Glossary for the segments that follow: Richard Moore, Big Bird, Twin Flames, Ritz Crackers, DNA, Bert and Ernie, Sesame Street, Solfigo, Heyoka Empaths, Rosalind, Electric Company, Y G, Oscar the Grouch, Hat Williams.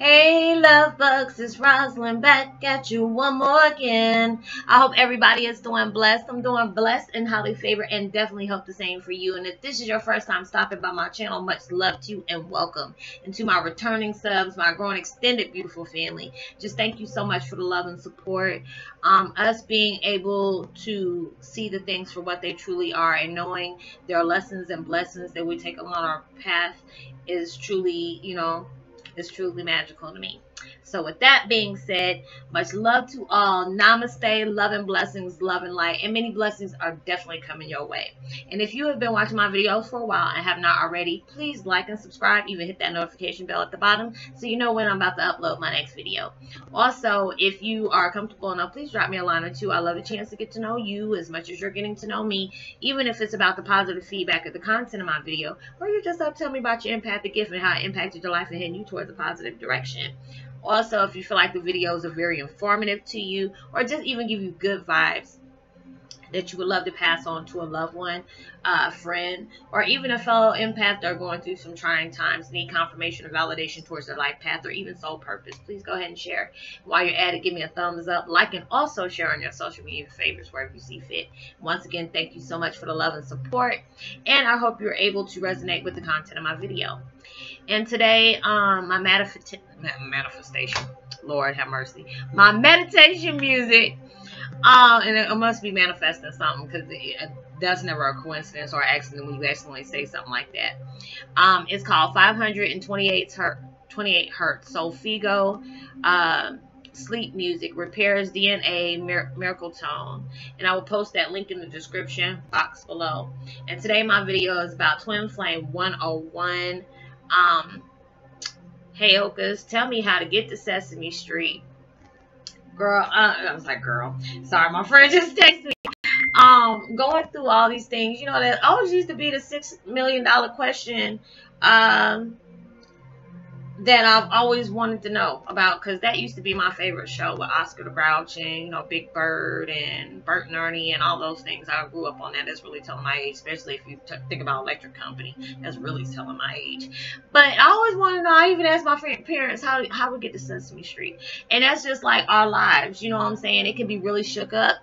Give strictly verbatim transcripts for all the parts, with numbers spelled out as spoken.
Hey love bugs, it's Rosalind back at you one more again. I hope everybody is doing blessed. I'm doing blessed and highly favored and definitely hope the same for you. And if this is your first time stopping by my channel, much love to you and welcome. And to my returning subs, my growing extended beautiful family, just thank you so much for the love and support. Um, us being able to see the things for what they truly are and knowing their lessons and blessings that we take along our path is truly, you know, is truly magical to me. So with that being said, much love to all. Namaste, love and blessings, love and light, and many blessings are definitely coming your way. And if you have been watching my videos for a while and have not already, please like and subscribe, even hit that notification bell at the bottom so you know when I'm about to upload my next video. Also, if you are comfortable enough, please drop me a line or two. I love a chance to get to know you as much as you're getting to know me, even if it's about the positive feedback of the content of my video, or you're just up to tell me about your empathic gift and how it impacted your life and heading you towards a positive direction. Also, if you feel like the videos are very informative to you or just even give you good vibes that you would love to pass on to a loved one, a friend, or even a fellow empath that are going through some trying times, need confirmation or validation towards their life path or even soul purpose, please go ahead and share. While you're at it, give me a thumbs up, like, and also share on your social media favorites wherever you see fit. Once again, thank you so much for the love and support, and I hope you're able to resonate with the content of my video. And today, um, my manifest manifestation, Lord have mercy, my meditation music, uh, and it must be manifesting something because it, that's never a coincidence or accident when you accidentally say something like that. Um, it's called five twenty-eight Hertz, Solfigo, uh, sleep music, repairs D N A, mir miracle tone, and I will post that link in the description box below. And today, my video is about Twin Flame one oh one. Um, Heyokas, tell me how to get to Sesame Street. Girl, uh, I was like, girl, sorry, my friend just texted me. Um, going through all these things, you know, that always used to be the six million dollar question um, that I've always wanted to know about, because that used to be my favorite show with Oscar the Grouch and, you know, Big Bird and Bert and Ernie and all those things. I grew up on that. That's really telling my age, especially if you t think about Electric Company. That's really telling my age. But I always want to know, I even asked my parents how, how we get to Sesame Street. And that's just like our lives, you know what I'm saying? It can be really shook up.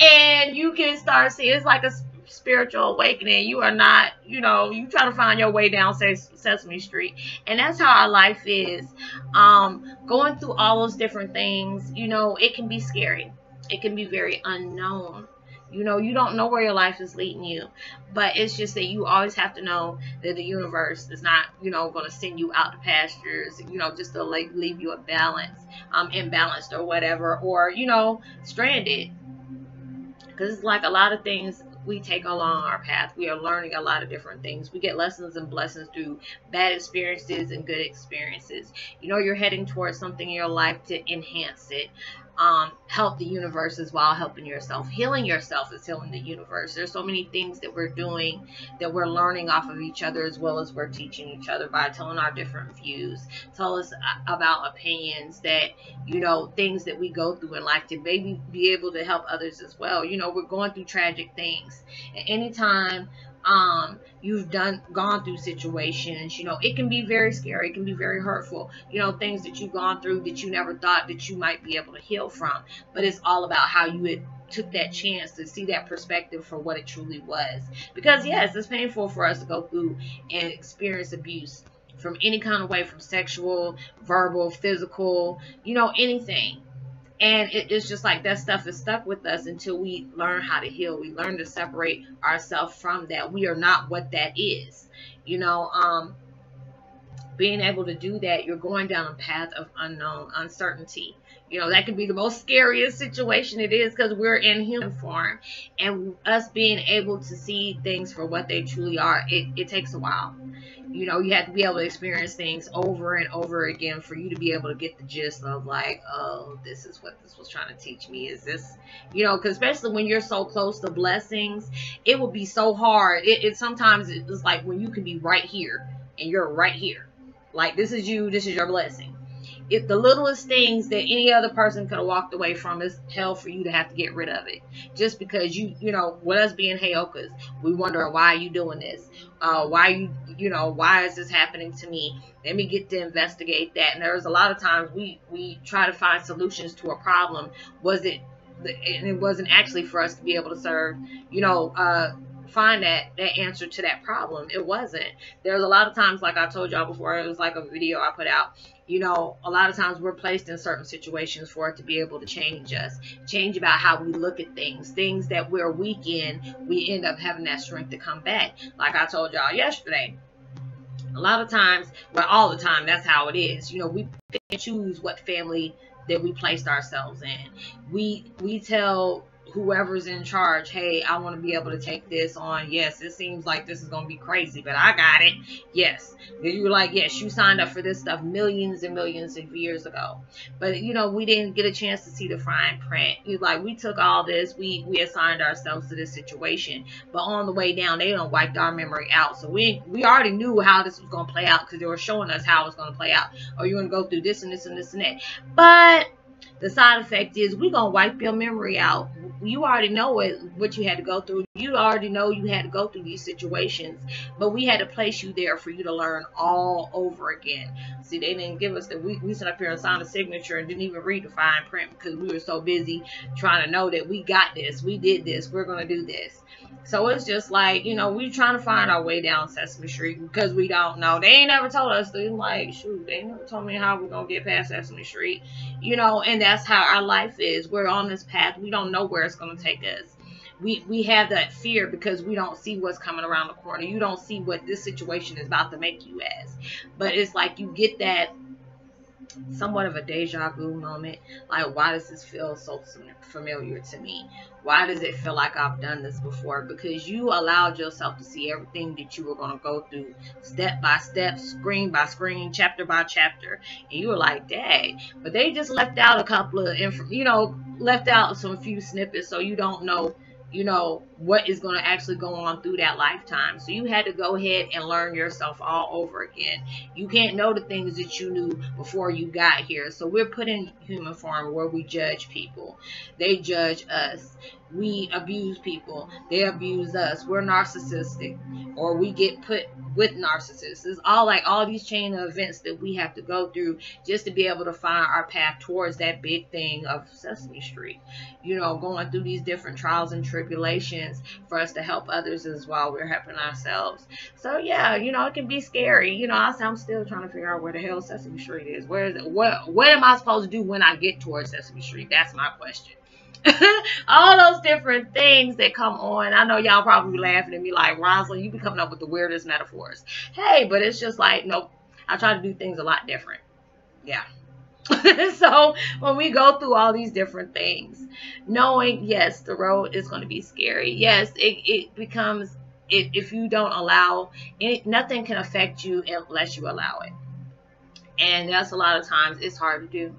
And you can start seeing, it's like a spiritual awakening. You are not, you know, you try to find your way down Ses Sesame Street, and that's how our life is. Um, going through all those different things, you know, it can be scary. It can be very unknown. You know, you don't know where your life is leading you, but it's just that you always have to know that the universe is not, you know, going to send you out to pastures, you know, just to like leave you a balance, um, imbalanced or whatever, or, you know, stranded. Because it's like a lot of things we take along our path. We are learning a lot of different things. We get lessons and blessings through bad experiences and good experiences. You know, you're heading towards something in your life to enhance it. Um, help the universe as well, helping yourself. Healing yourself is healing the universe. There's so many things that we're doing that we're learning off of each other as well as we're teaching each other by telling our different views. Tell us about opinions that, you know, things that we go through in life to maybe be able to help others as well. You know, we're going through tragic things. At any time um you've done gone through situations, you know, it can be very scary, it can be very hurtful, you know, things that you've gone through that you never thought that you might be able to heal from, but it's all about how you would took that chance to see that perspective for what it truly was. Because yes, it's painful for us to go through and experience abuse from any kind of way, from sexual, verbal, physical, you know, anything. And it, it's just like that stuff is stuck with us until we learn how to heal. We learn to separate ourselves from that. We are not what that is. You know, um, being able to do that, you're going down a path of unknown, uncertainty. You know, that can be the most scariest situation it is, because we're in human form. And us being able to see things for what they truly are, it, it takes a while. You know, you have to be able to experience things over and over again for you to be able to get the gist of like, oh, this is what this was trying to teach me. Is this, you know, because especially when you're so close to blessings, it will be so hard. It, it sometimes it's like when you can be right here and you're right here. Like this is you, this is your blessing. if the littlest things that any other person could have walked away from is hell for you to have to get rid of it just because you you know, with us being Heyokas, we wonder why are you doing this, uh why you you know why is this happening to me, let me get to investigate that. And there's a lot of times we we try to find solutions to a problem, was it and it wasn't actually for us to be able to serve, you know, uh find that that answer to that problem. It wasn't. There's a lot of times, like I told y'all before, it was like a video I put out, you know, a lot of times we're placed in certain situations for it to be able to change us, change about how we look at things, things that we're weak in, we end up having that strength to come back. Like I told y'all yesterday, a lot of times, but all the time, that's how it is. You know, we pick and choose what family that we placed ourselves in. We, we tell whoever's in charge, hey, I want to be able to take this on. Yes, it seems like this is going to be crazy, but I got it. Yes. You're like, yes, you signed up for this stuff millions and millions of years ago. But, you know, we didn't get a chance to see the fine print. You like, we took all this, we, we assigned ourselves to this situation. But on the way down, they done wiped our memory out. So we, we already knew how this was going to play out because they were showing us how it was going to play out. Oh, you're going to go through this and this and this and that. But the side effect is we're going to wipe your memory out. You already know it, what you had to go through. You already know you had to go through these situations, but we had to place you there for you to learn all over again. See, they didn't give us the, we, we sat up here and signed a signature and didn't even read the fine print because we were so busy trying to know that we got this, we did this, we're going to do this. So it's just like, you know, we're trying to find our way down Sesame Street because we don't know. They ain't never told us. They're like, shoot, they never told me how we're going to get past Sesame Street. You know, and that's how our life is. We're on this path. We don't know where it's going to take us. We, we have that fear because we don't see what's coming around the corner. You don't see what this situation is about to make you as. But it's like you get that somewhat of a deja vu moment. Like, why does this feel so familiar to me? Why does it feel like I've done this before? Because you allowed yourself to see everything that you were going to go through step by step, screen by screen, chapter by chapter. And you were like, dang. But they just left out a couple of, inf you know, left out some few snippets so you don't know, you know, what is going to actually go on through that lifetime. So you had to go ahead and learn yourself all over again. You can't know the things that you knew before you got here. So we're put in human form where we judge people. They judge us. We abuse people. They abuse us. We're narcissistic, or we get put with narcissists. It's all like all these chain of events that we have to go through just to be able to find our path towards that big thing of Sesame Street. You know, going through these different trials and tribulations for us to help others as well. We're helping ourselves. So yeah, you know, it can be scary. You know, I'm still trying to figure out where the hell Sesame Street is. Where is it? What, what am I supposed to do when I get towards Sesame Street? That's my question. All those different things that come on. I know y'all probably laughing at me like, Rosalind, you be coming up with the weirdest metaphors. Hey, but it's just like, nope, I try to do things a lot different. Yeah. So when we go through all these different things, knowing, yes, the road is going to be scary. Yes, it, it becomes, it, if you don't allow it, nothing can affect you unless you allow it. And that's a lot of times it's hard to do.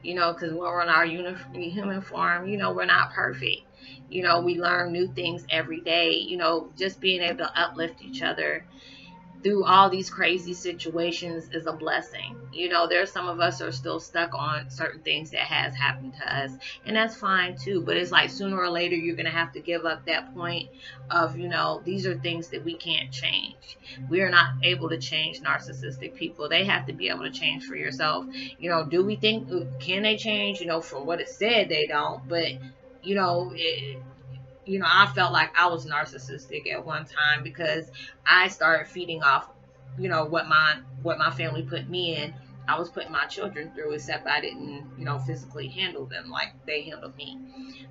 You know, because when we're in our human form, you know, we're not perfect. You know, we learn new things every day. You know, just being able to uplift each other through all these crazy situations is a blessing. You know, there's some of us are still stuck on certain things that has happened to us, and that's fine too. But it's like sooner or later you're gonna have to give up that point of, you know, these are things that we can't change. We are not able to change narcissistic people. They have to be able to change for yourself. You know, do we think, can they change? You know, from what it said, they don't. But you know, it, you know, I felt like I was narcissistic at one time because I started feeding off, you know, what my what my family put me in. I was putting my children through, except I didn't, you know, physically handle them like they handled me.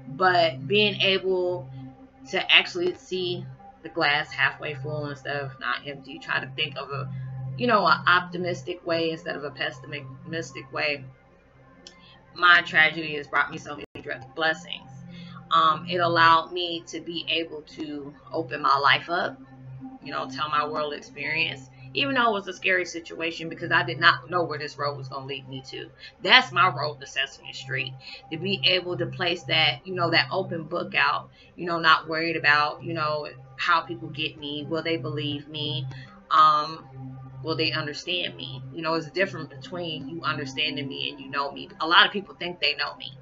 But being able to actually see the glass halfway full instead of not empty, try to think of a, you know, an optimistic way instead of a pessimistic way. My tragedy has brought me so many blessings. Um, it allowed me to be able to open my life up, you know, tell my world experience, even though it was a scary situation because I did not know where this road was going to lead me to. That's my road to Sesame Street, to be able to place that, you know, that open book out, you know, not worried about, you know, how people get me, will they believe me, um, will they understand me? You know, it's different between you understanding me and you know me. A lot of people think they know me,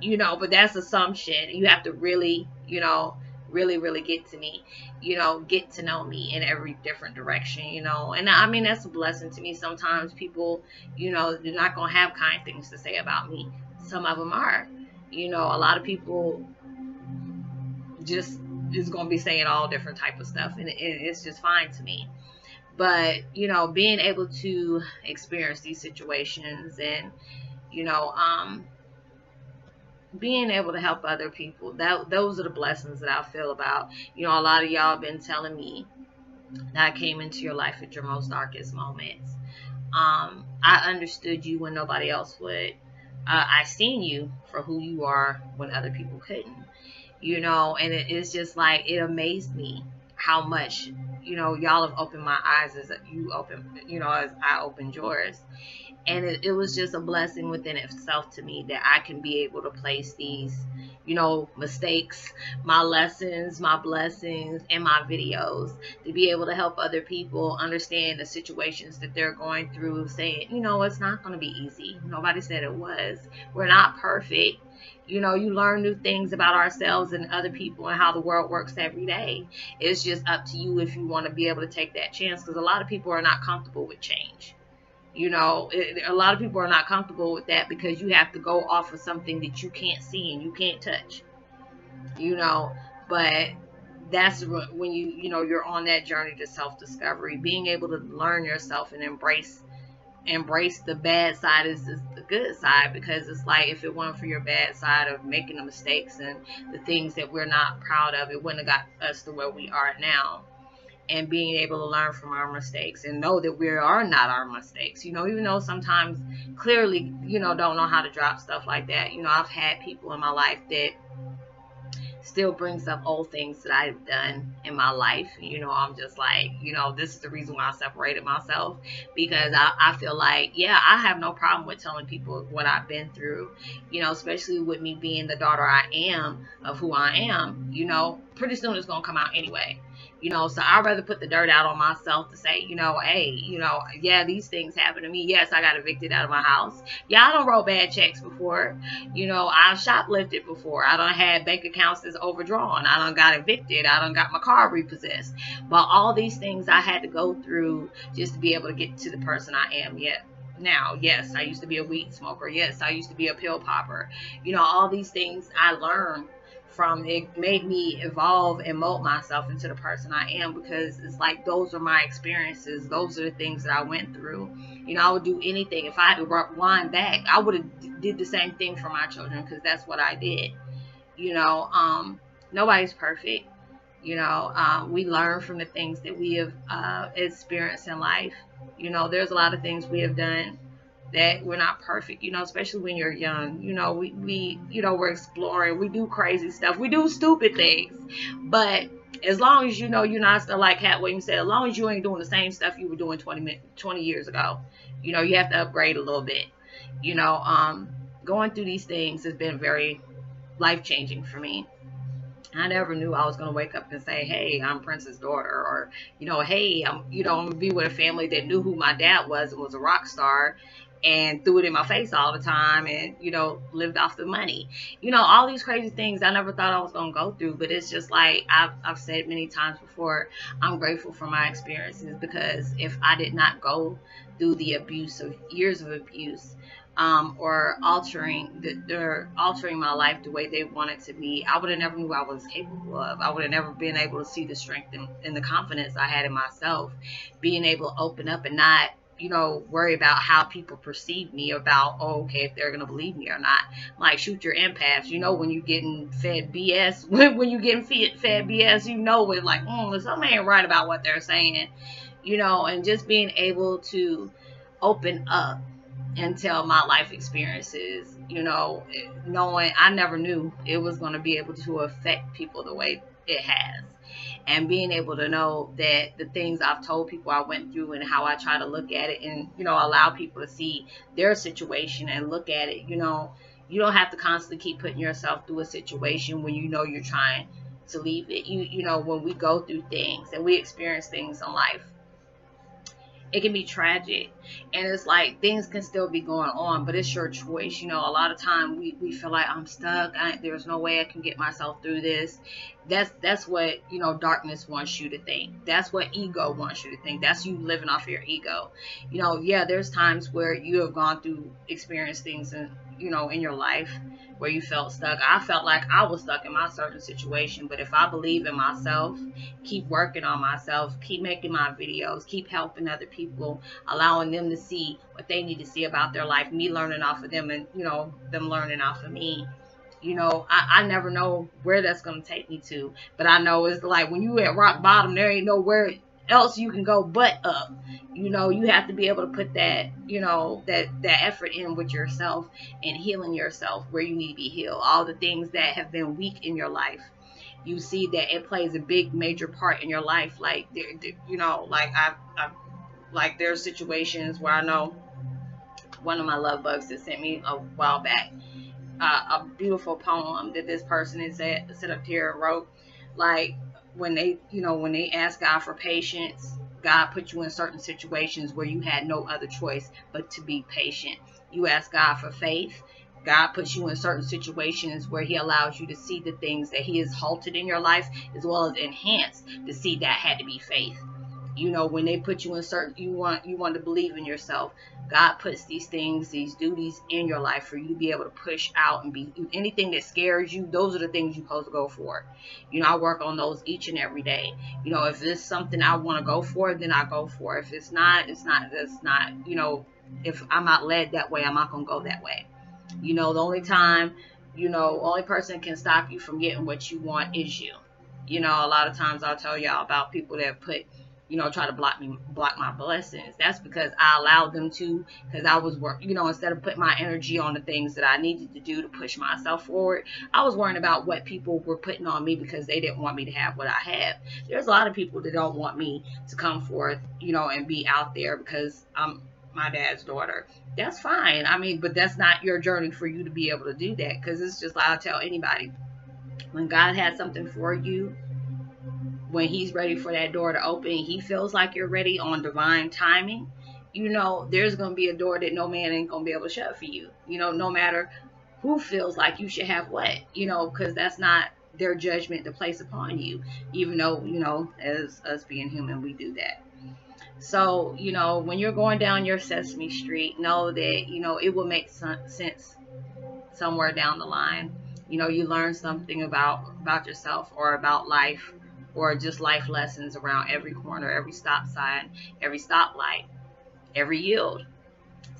you know, but that's assumption. You have to really, you know, really, really get to me, you know, get to know me in every different direction, you know. And I mean, that's a blessing to me. Sometimes people, you know, they're not going to have kind things to say about me. Some of them are, you know, a lot of people just is going to be saying all different type of stuff. And it, it's just fine to me. But, you know, being able to experience these situations and, you know, um, being able to help other people, that those are the blessings that I feel about. You know, a lot of y'all have been telling me that I came into your life at your most darkest moments. Um, I understood you when nobody else would. Uh, I seen you for who you are when other people couldn't. You know, and it, it's just like, it amazed me how much, you know, y'all have opened my eyes as you open, you know, as I opened yours. And it, it was just a blessing within itself to me that I can be able to place these, you know, mistakes, my lessons, my blessings, and my videos to be able to help other people understand the situations that they're going through, saying, you know, it's not going to be easy. Nobody said it was. We're not perfect. You know, you learn new things about ourselves and other people and how the world works every day. It's just up to you if you want to be able to take that chance, because a lot of people are not comfortable with change. You know, it, a lot of people are not comfortable with that because you have to go off of something that you can't see and you can't touch. You know, but that's when you, you know, you're on that journey to self-discovery, being able to learn yourself and embrace embrace the bad side is the good side, because it's like, if it weren't for your bad side of making the mistakes and the things that we're not proud of, it wouldn't have got us to where we are now. And being able to learn from our mistakes and know that we are not our mistakes, you know, even though sometimes clearly, you know, don't know how to drop stuff like that. You know, I've had people in my life that still brings up old things that I've done in my life. You know, I'm just like, you know, this is the reason why I separated myself, because I, I feel like, yeah, I have no problem with telling people what I've been through, you know, especially with me being the daughter I am of who I am. You know, pretty soon it's going to come out anyway. You know, so I'd rather put the dirt out on myself to say, you know, hey, you know, yeah, these things happened to me. Yes, I got evicted out of my house. Yeah, I don't roll bad checks before. You know, I've shoplifted before. I done had bank accounts that's overdrawn. I done got evicted. I done got my car repossessed. But all these things I had to go through just to be able to get to the person I am yet. Now, yes, I used to be a weed smoker. Yes, I used to be a pill popper. You know, all these things I learned from it made me evolve and mold myself into the person I am, because it's like, those are my experiences, those are the things that I went through. You know, I would do anything. If I had to rewind back, I would have did the same thing for my children, because that's what I did. You know, um nobody's perfect. You know, uh, we learn from the things that we have uh experienced in life. You know, there's a lot of things we have done that we're not perfect, you know, especially when you're young. You know, we, we, you know, we're exploring, we do crazy stuff, we do stupid things, but as long as you know you're not still, like Hat Williams said, as long as you ain't doing the same stuff you were doing twenty, twenty years ago, you know, you have to upgrade a little bit. You know, um, going through these things has been very life-changing for me. I never knew I was going to wake up and say, hey, I'm Prince's daughter, or, you know, hey, I'm, you know, I'm going to be with a family that knew who my dad was and was a rock star, and threw it in my face all the time, and, you know, lived off the money. You know, all these crazy things I never thought I was going to go through. But it's just like, I've, I've said many times before, I'm grateful for my experiences, because if I did not go through the abuse of years of abuse, um, or altering the, they're altering my life the way they wanted to be, I would have never knew I was capable of. I would have never been able to see the strength and, and the confidence I had in myself, being able to open up and not, you know, worry about how people perceive me, about, oh, okay, if they're gonna believe me or not. Like, shoot your empaths. You know, when you're getting fed B S, when, when you're getting fed, fed B S, you know, it's like, mm, something ain't right about what they're saying. You know, and just being able to open up and tell my life experiences, you know, knowing I never knew it was gonna be able to affect people the way it has. And being able to know that the things I've told people I went through and how I try to look at it and, you know, allow people to see their situation and look at it. You know, you don't have to constantly keep putting yourself through a situation when you know you're trying to leave it. You, you know, when we go through things and we experience things in life, it can be tragic, and it's like things can still be going on, but it's your choice. You know, a lot of time we, we feel like I'm stuck, I, there's no way I can get myself through this. That's that's what, you know, darkness wants you to think. That's what ego wants you to think. That's you living off your ego. You know, yeah, there's times where you have gone through, experienced things and, you know, in your life where you felt stuck. I felt like I was stuck in my certain situation, but if I believe in myself, keep working on myself, keep making my videos, keep helping other people, allowing them to see what they need to see about their life, me learning off of them and, you know, them learning off of me. You know, I, I never know where that's going to take me to, but I know it's like when you at rock bottom, there ain't nowhere else you can go but up. You know, you have to be able to put that, you know, that that effort in with yourself and healing yourself where you need to be healed. All the things that have been weak in your life, you see that it plays a big major part in your life. Like, you know, like I, I like there's situations where I know one of my love bugs that sent me a while back uh, a beautiful poem that this person is at sit up here and wrote, like, when they, you know, when they ask God for patience, God put you in certain situations where you had no other choice but to be patient. You ask God for faith, God puts you in certain situations where he allows you to see the things that he has halted in your life, as well as enhanced to see that had to be faith. You know, when they put you in certain, you want, you want to believe in yourself. God puts these things, these duties in your life for you to be able to push out and be, anything that scares you, those are the things you're supposed to go for. You know, I work on those each and every day. You know, if it's something I want to go for, then I go for it. If it's not, it's not, it's not, you know, if I'm not led that way, I'm not going to go that way. You know, the only time, you know, only person can stop you from getting what you want is you. You know, a lot of times I'll tell y'all about people that put, you know, try to block me, block my blessings. That's because I allowed them to, because I was work, you know, instead of putting my energy on the things that I needed to do to push myself forward, I was worrying about what people were putting on me because they didn't want me to have what I have. There's a lot of people that don't want me to come forth, you know, and be out there because I'm my dad's daughter. That's fine. I mean, but that's not your journey for you to be able to do that, because it's just like I tell anybody, when God has something for you, when he's ready for that door to open, he feels like you're ready on divine timing. You know, there's going to be a door that no man ain't going to be able to shut for you. You know, no matter who feels like you should have what, you know, because that's not their judgment to place upon you, even though, you know, as us being human, we do that. So, you know, when you're going down your Sesame Street, know that, you know, it will make some sense somewhere down the line. You know, you learn something about, about yourself or about life, or just life lessons around every corner, every stop sign, every stoplight, every yield.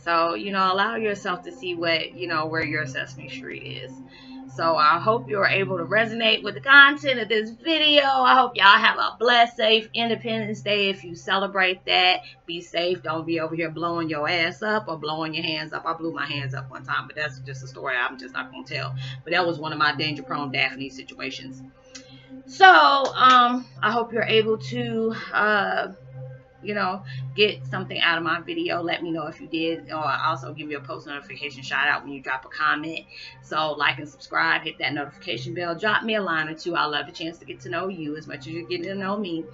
So, you know, allow yourself to see what, you know, where your Sesame Street is. So I hope you're able to resonate with the content of this video. I hope y'all have a blessed, safe Independence Day. If you celebrate that, be safe. Don't be over here blowing your ass up or blowing your hands up. I blew my hands up one time, but that's just a story I'm just not going to tell. But that was one of my danger-prone Daphne situations. So, um, I hope you're able to, uh, you know, get something out of my video. Let me know if you did. Or I'll also give you a post notification shout out when you drop a comment. So, like and subscribe. Hit that notification bell. Drop me a line or two. I love a chance to get to know you as much as you're getting to know me.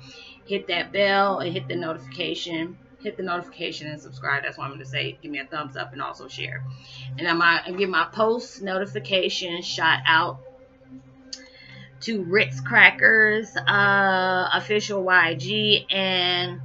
Hit that bell and hit the notification. Hit the notification and subscribe. That's what I'm going to say. Give me a thumbs up and also share. And I'm going to give my post notification shout out to Ritz Crackers, uh, official Y G, and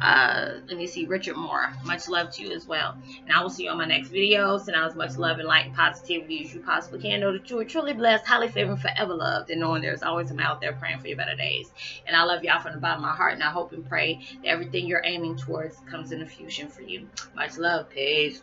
uh, let me see, Richard Moore. Much love to you as well. And I will see you on my next video. Send out as much love and light and positivity as you possibly can. Know that you are truly blessed, highly favored, forever loved, and knowing there's always someone out there praying for your better days. And I love y'all from the bottom of my heart, and I hope and pray that everything you're aiming towards comes into fruition for you. Much love. Peace.